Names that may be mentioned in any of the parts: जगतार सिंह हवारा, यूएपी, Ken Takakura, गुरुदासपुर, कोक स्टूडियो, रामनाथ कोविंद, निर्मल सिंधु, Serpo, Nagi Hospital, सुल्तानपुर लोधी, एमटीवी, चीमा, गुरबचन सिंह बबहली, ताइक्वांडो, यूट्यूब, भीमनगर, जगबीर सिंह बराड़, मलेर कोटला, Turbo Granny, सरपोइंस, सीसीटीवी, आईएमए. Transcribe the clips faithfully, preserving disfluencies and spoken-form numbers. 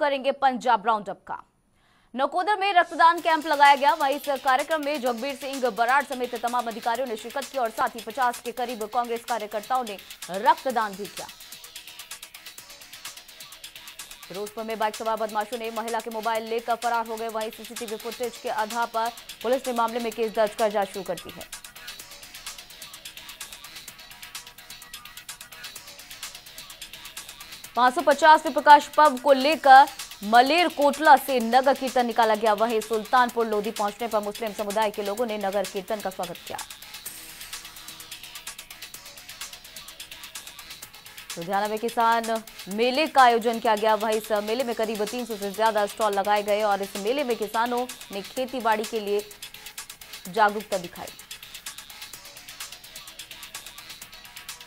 करेंगे पंजाब राउंडअप का। नकोदर में रक्तदान कैंप लगाया गया। वहीं इस कार्यक्रम में जगबीर सिंह बराड़ समेत तमाम अधिकारियों ने शिरकत की और साथ ही पचास के करीब कांग्रेस कार्यकर्ताओं ने रक्तदान भी किया। फिरोजपुर में बाइक सवार बदमाशों ने महिला के मोबाइल लेकर फरार हो गए। वहीं सीसीटीवी फुटेज के आधार पर पुलिस ने मामले में केस दर्ज कर जांच शुरू कर दी है। पाँच सौ पचास में प्रकाश पर्व को लेकर मलेर कोटला से नगर कीर्तन निकाला गया। वहीं सुल्तानपुर लोधी पहुंचने पर मुस्लिम समुदाय के लोगों ने नगर कीर्तन का स्वागत किया। लुधियाना में किसान मेले का आयोजन किया गया। वहीं इस मेले में करीब तीन सौ से ज्यादा स्टॉल लगाए गए और इस मेले में किसानों ने खेतीबाड़ी के लिए जागरूकता दिखाई।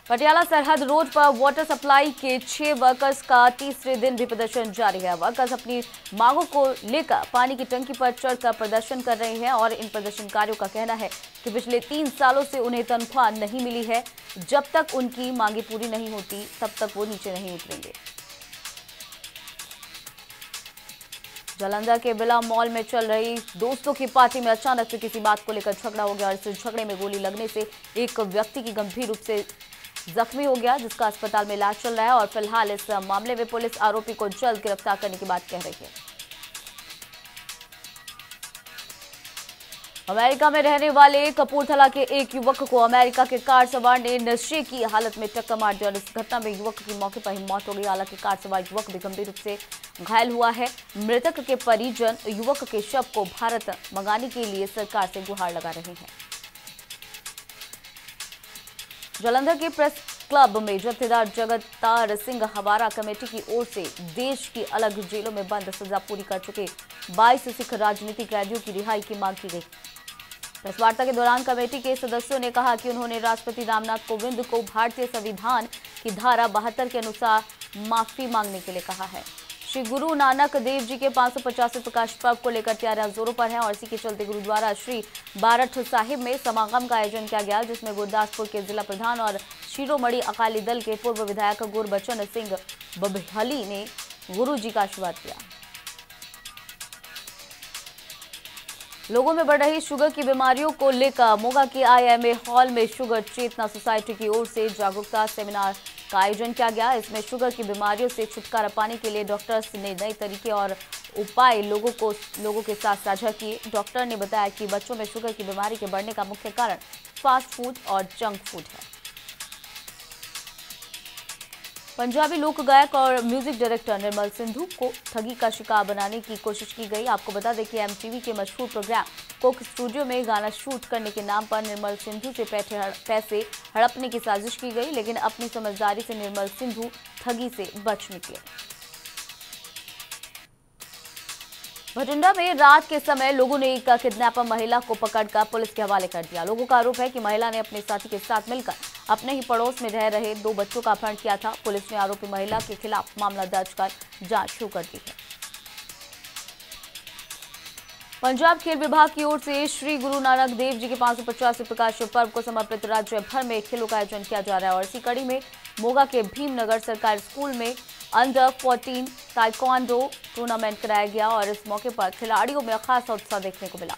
पटियाला सरहद रोड पर वाटर सप्लाई के छह वर्कर्स का तीसरे दिन भी प्रदर्शन जारी है। वर्कर्स अपनी मांगों को लेकर पानी की टंकी पर चढ़कर प्रदर्शन कर रहे हैं और इन प्रदर्शनकारियों का कहना है कि पिछले तीन सालों से उन्हें तनख्वाह नहीं मिली है। जब तक उनकी मांगें पूरी नहीं होती तब तक वो नीचे नहीं उतरेंगे। जालंधर के बिला मॉल में चल रही दोस्तों की पार्टी में अचानक से किसी बात को लेकर झगड़ा हो गया और इस झगड़े में गोली लगने से एक व्यक्ति की गंभीर रूप से जख्मी हो गया, जिसका अस्पताल में इलाज चल रहा है और फिलहाल इस मामले में पुलिस आरोपी को जल्द गिरफ्तार करने की बात कह रही है। अमेरिका में रहने वाले कपूरथला के एक युवक को अमेरिका के कार सवार ने नशे की हालत में टक्कर मार दी और इस घटना में युवक की मौके पर ही मौत हो गई। हालांकि कार सवार युवक भी गंभीर रूप से घायल हुआ है। मृतक के परिजन युवक के शव को भारत मंगाने के लिए सरकार से गुहार लगा रहे हैं। जालंधर के प्रेस क्लब में जत्थेदार जगतार सिंह हवारा कमेटी की ओर से देश की अलग जेलों में बंद सजा पूरी कर चुके बाईस सिख राजनीतिक कैदियों की रिहाई की मांग की गई। प्रेस वार्ता के दौरान कमेटी के सदस्यों ने कहा कि उन्होंने राष्ट्रपति रामनाथ कोविंद को भारतीय संविधान की धारा बहत्तर के अनुसार माफी मांगने के लिए कहा है। श्री गुरु नानक देव जी के पाँच सौ पचासवें प्रकाश पर्व को लेकर तैयारियां जोरों पर हैं और इसी के चलते गुरुद्वारा श्री बारठ साहिब में समागम का आयोजन किया गया, जिसमें गुरुदासपुर के जिला प्रधान और शिरोमणि अकाली दल के पूर्व विधायक गुरबचन सिंह बबहली ने गुरु जी का आशीर्वाद लिया। लोगों में बढ़ रही शुगर की बीमारियों को लेकर मोगा के आईएमए हॉल में शुगर चेतना सोसाइटी की ओर से जागरूकता सेमिनार का आयोजन किया गया। इसमें शुगर की बीमारियों से छुटकारा पाने के लिए डॉक्टर्स ने नए तरीके और उपाय लोगों को लोगों के साथ साझा किए। डॉक्टर ने बताया कि बच्चों में शुगर की बीमारी के बढ़ने का मुख्य कारण फास्ट फूड और जंक फूड है। पंजाबी लोक गायक और म्यूजिक डायरेक्टर निर्मल सिंधु को ठगी का शिकार बनाने की कोशिश की गई। आपको बता दें कि एमटीवी के मशहूर प्रोग्राम कोक स्टूडियो में गाना शूट करने के नाम पर निर्मल सिंधु से पैसे हड़पने की साजिश की गई, लेकिन अपनी समझदारी से निर्मल सिंधु ठगी से बच निकले। भटिंडा में रात के समय लोगों ने एक किडनैपर महिला को पकड़कर पुलिस के हवाले कर दिया। लोगों का आरोप है कि महिला ने अपने साथी के साथ मिलकर अपने ही पड़ोस में रह रहे दो बच्चों का अपहरण किया था। पुलिस ने आरोपी महिला के खिलाफ मामला दर्ज कर जांच शुरू कर दी है। पंजाब खेल विभाग की ओर से श्री गुरु नानक देव जी के पाँच सौ पचासवें प्रकाश पर्व को समर्पित राज्य भर में खेलों का आयोजन किया जा रहा है और इसी कड़ी में मोगा के भीमनगर सरकारी स्कूल में अंडर फोर्टीन ताइक्वांडो टूर्नामेंट कराया गया और इस मौके पर खिलाड़ियों में खासा उत्साह देखने को मिला।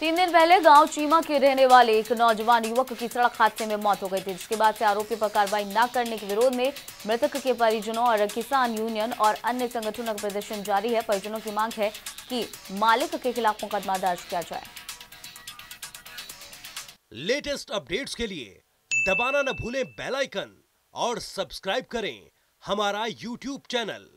तीन दिन पहले गांव चीमा के रहने वाले एक नौजवान युवक की सड़क हादसे में मौत हो गई थी, जिसके बाद से आरोपी पर कार्रवाई न करने के विरोध में मृतक के परिजनों और किसान यूनियन और अन्य संगठनों का प्रदर्शन जारी है। परिजनों की मांग है कि मालिक के खिलाफ मुकदमा दर्ज किया जाए। लेटेस्ट अपडेट्स के लिए दबाना न भूलें बेल आइकन और सब्सक्राइब करें हमारा यूट्यूब चैनल।